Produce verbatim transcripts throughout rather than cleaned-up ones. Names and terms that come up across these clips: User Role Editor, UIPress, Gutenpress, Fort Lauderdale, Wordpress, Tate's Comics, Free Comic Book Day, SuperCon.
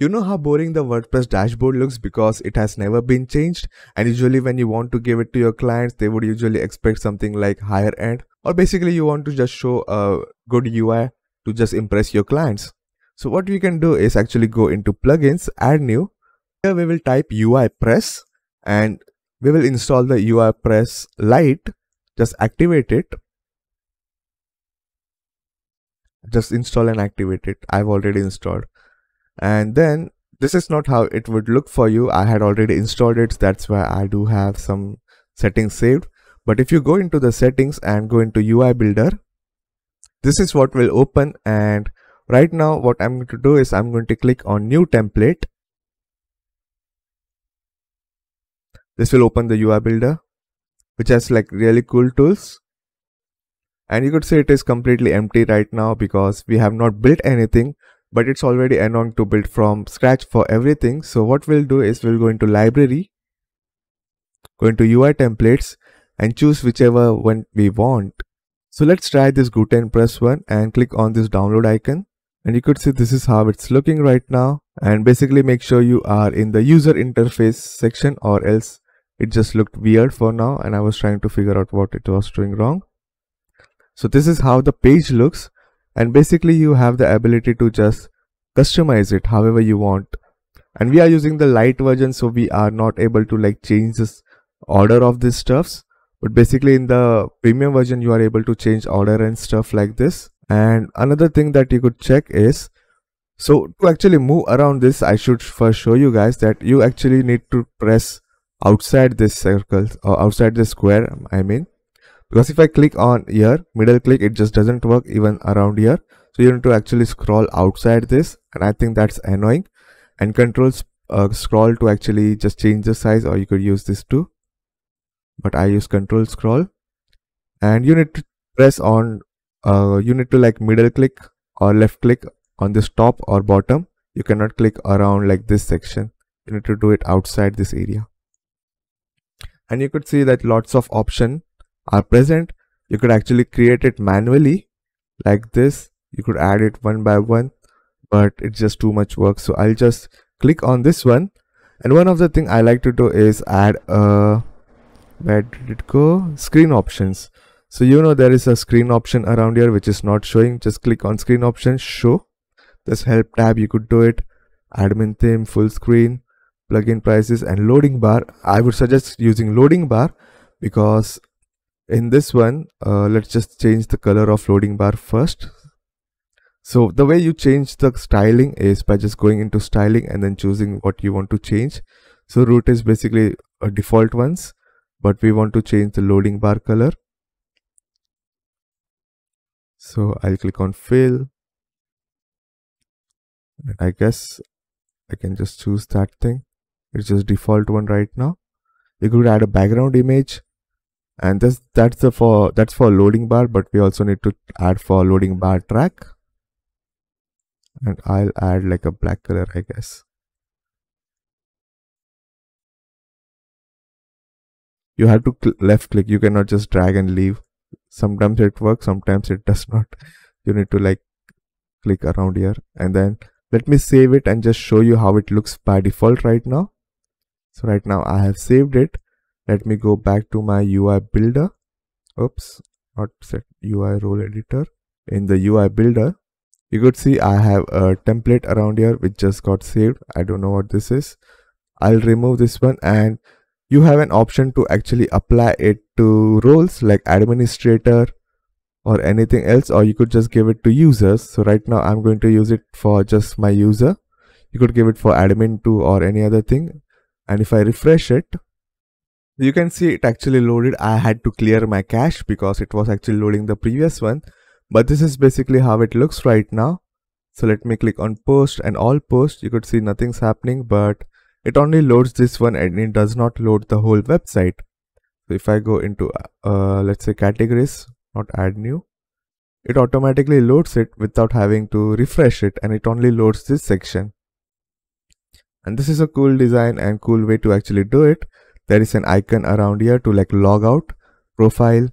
You know how boring the WordPress dashboard looks because it has never been changed, and usually when you want to give it to your clients, they would usually expect something like higher end, or basically you want to just show a good U I to just impress your clients. So what we can do is actually go into plugins, add new. Here we will type UIPress and we will install the UIPress Lite. Just activate it. Just install and activate it. I've already installed. And then this is not how it would look for you. I had already installed it. That's why I do have some settings saved. But if you go into the settings and go into U I Builder, this is what will open. And right now what I'm going to do is I'm going to click on new template. This will open the U I Builder, which has like really cool tools. And you could say it is completely empty right now because we have not built anything, but it's already anon to build from scratch for everything. So what we'll do is we'll go into library, go into U I templates and choose whichever one we want. So let's try this Gutenpress one and click on this download icon. And you could see this is how it's looking right now. And basically make sure you are in the user interface section, or else it just looked weird for now. And I was trying to figure out what it was doing wrong. So this is how the page looks, and basically you have the ability to just customize it however you want. And we are using the light version, so we are not able to like change this order of these stuffs. But basically in the premium version, you are able to change order and stuff like this. And another thing that you could check is, so to actually move around this, I should first show you guys that you actually need to press outside this circle or outside this square, I mean. Because if I click on here, middle click, it just doesn't work even around here. So you need to actually scroll outside this, and I think that's annoying. And control uh, scroll to actually just change the size, or you could use this too. But I use control scroll. And you need to press on, uh, you need to like middle click or left click on this top or bottom. You cannot click around like this section. You need to do it outside this area. And you could see that lots of options are present. You could actually create it manually like this. You could add it one by one, but it's just too much work, so I'll just click on this one. And one of the thing I like to do is add a, where did it go, screen options. So you know there is a screen option around here which is not showing. Just click on screen options, show this help tab. You could do it admin theme, full screen, plugin prices, and loading bar. I would suggest using loading bar because in this one, uh, let's just change the color of loading bar first. So the way you change the styling is by just going into styling and then choosing what you want to change. So root is basically a default ones, but we want to change the loading bar color. So I'll click on fill. And I guess I can just choose that thing. It's just default one right now. You could add a background image. And this, that's the for that's for loading bar, but we also need to add for loading bar track. And I'll add like a black color, I guess. You have to cl- left click. You cannot just drag and leave. Sometimes it works, sometimes it does not. You need to like click around here. And then let me save it and just show you how it looks by default right now. So right now I have saved it. Let me go back to my U I Builder. Oops, not set U I Role Editor. In the U I Builder, you could see I have a template around here which just got saved. I don't know what this is. I'll remove this one, and you have an option to actually apply it to roles like administrator or anything else, or you could just give it to users. So right now I'm going to use it for just my user. You could give it for admin too or any other thing. And if I refresh it, you can see it actually loaded. I had to clear my cache because it was actually loading the previous one. But this is basically how it looks right now. So let me click on post and all posts. You could see nothing's happening, but it only loads this one and it does not load the whole website. So if I go into, uh, let's say categories, not add new, it automatically loads it without having to refresh it, and it only loads this section. And this is a cool design and cool way to actually do it. There is an icon around here to like log out, profile,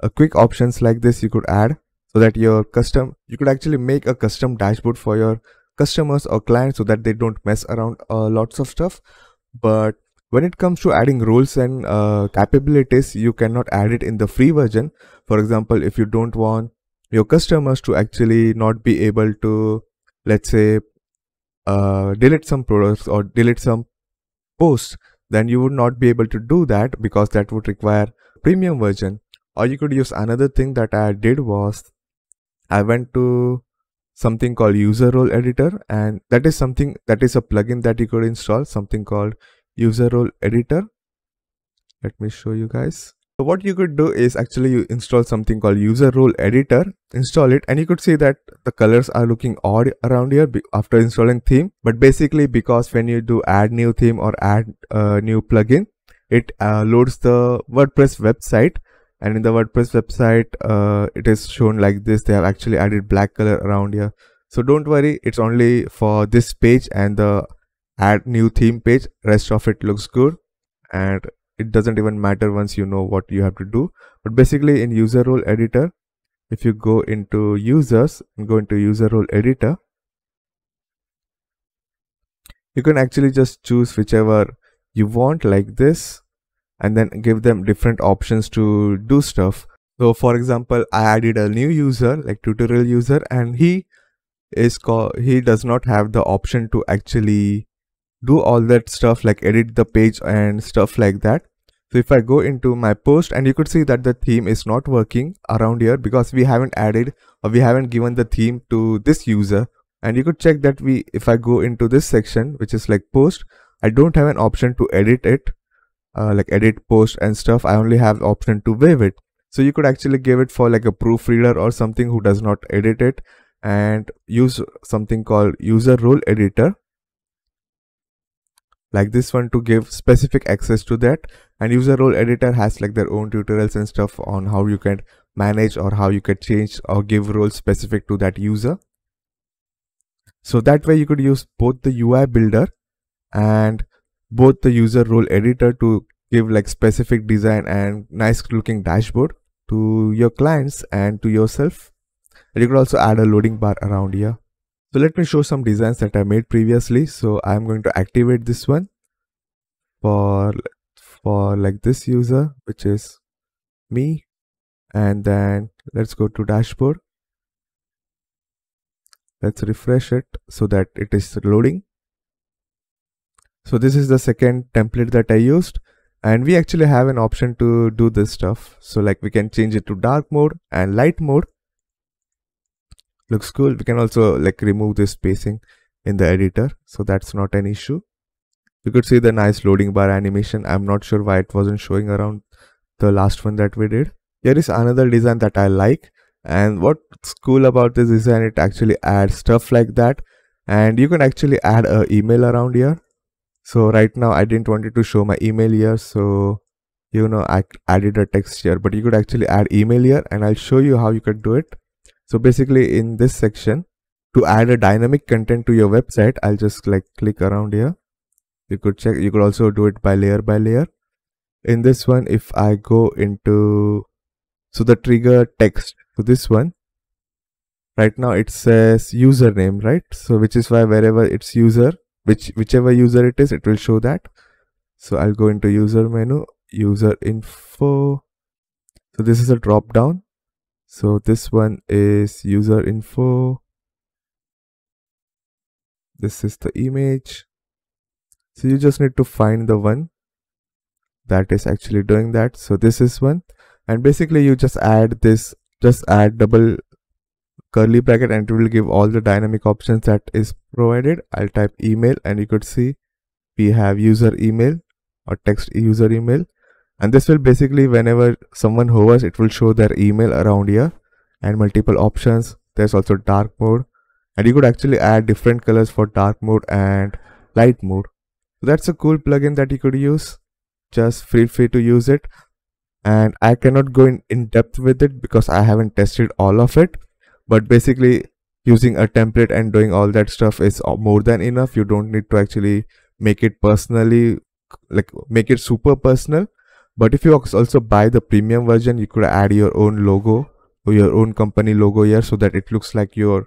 a quick options like this you could add so that your custom, you could actually make a custom dashboard for your customers or clients so that they don't mess around uh, lots of stuff. But when it comes to adding roles and uh, capabilities, you cannot add it in the free version. For example, if you don't want your customers to actually not be able to, let's say, uh, delete some products or delete some posts, then you would not be able to do that because that would require premium version. Or you could use another thing that I did was I went to something called User Role Editor, and that is something that is a plugin that you could install, something called User Role Editor. Let me show you guys. So what you could do is actually you install something called User Role Editor, install it, and you could see that the colors are looking odd around here after installing theme. But basically because when you do add new theme or add a new plugin, it uh, loads the WordPress website, and in the WordPress website uh, it is shown like this. They have actually added black color around here. So don't worry, it's only for this page and the add new theme page. Rest of it looks good, and it doesn't even matter once you know what you have to do. But basically in User Role Editor, if you go into users and go into User Role Editor, you can actually just choose whichever you want like this, and then give them different options to do stuff. So for example, I added a new user like tutorial user, and he is called, he does not have the option to actually do all that stuff like edit the page and stuff like that. So if I go into my post, and you could see that the theme is not working around here because we haven't added or we haven't given the theme to this user. And you could check that we, if I go into this section, which is like post, I don't have an option to edit it. Uh, like edit post and stuff, I only have option to waive it. So you could actually give it for like a proofreader or something who does not edit it, and use something called User Role Editor like this one to give specific access to that. And User Role Editor has like their own tutorials and stuff on how you can manage or how you can change or give roles specific to that user. So that way you could use both the U I builder and both the User Role Editor to give like specific design and nice looking dashboard to your clients and to yourself. And you could also add a loading bar around here. So let me show some designs that I made previously. So I'm going to activate this one for for like this user, which is me, and then let's go to dashboard. Let's refresh it so that it is loading. So this is the second template that I used, and we actually have an option to do this stuff. So like we can change it to dark mode and light mode. Looks cool. We can also like remove this spacing in the editor, so that's not an issue. You could see the nice loading bar animation. I'm not sure why it wasn't showing around the last one that we did. Here is another design that I like, and what's cool about this design, it actually adds stuff like that, and you can actually add a email around here. So right now I didn't want it to show my email here, so you know I added a text here, but you could actually add email here, and I'll show you how you could do it. So basically in this section, to add a dynamic content to your website, I'll just like click around here. You could check, you could also do it by layer by layer. In this one, if I go into, so the trigger text to this one, right now it says username, right? So which is why wherever it's user, Which, whichever user it is, it will show that. So I'll go into user menu, user info. So this is a drop down. So this one is user info. This is the image. So you just need to find the one that is actually doing that. So this is one, and basically you just add this, just add double curly bracket, and it will give all the dynamic options that is provided. I'll type email, and you could see we have user email or text user email, and this will basically whenever someone hovers, it will show their email around here, and multiple options. There's also dark mode, and you could actually add different colors for dark mode and light mode. So that's a cool plugin that you could use. Just feel free to use it, and I cannot go in, in depth with it because I haven't tested all of it. But basically using a template and doing all that stuff is more than enough. You don't need to actually make it personally, like make it super personal. But if you also buy the premium version, you could add your own logo or your own company logo here so that it looks like your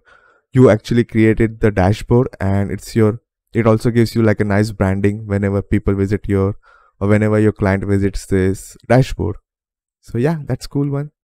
you actually created the dashboard, and it's your it also gives you like a nice branding whenever people visit your or whenever your client visits this dashboard. So yeah, that's cool one.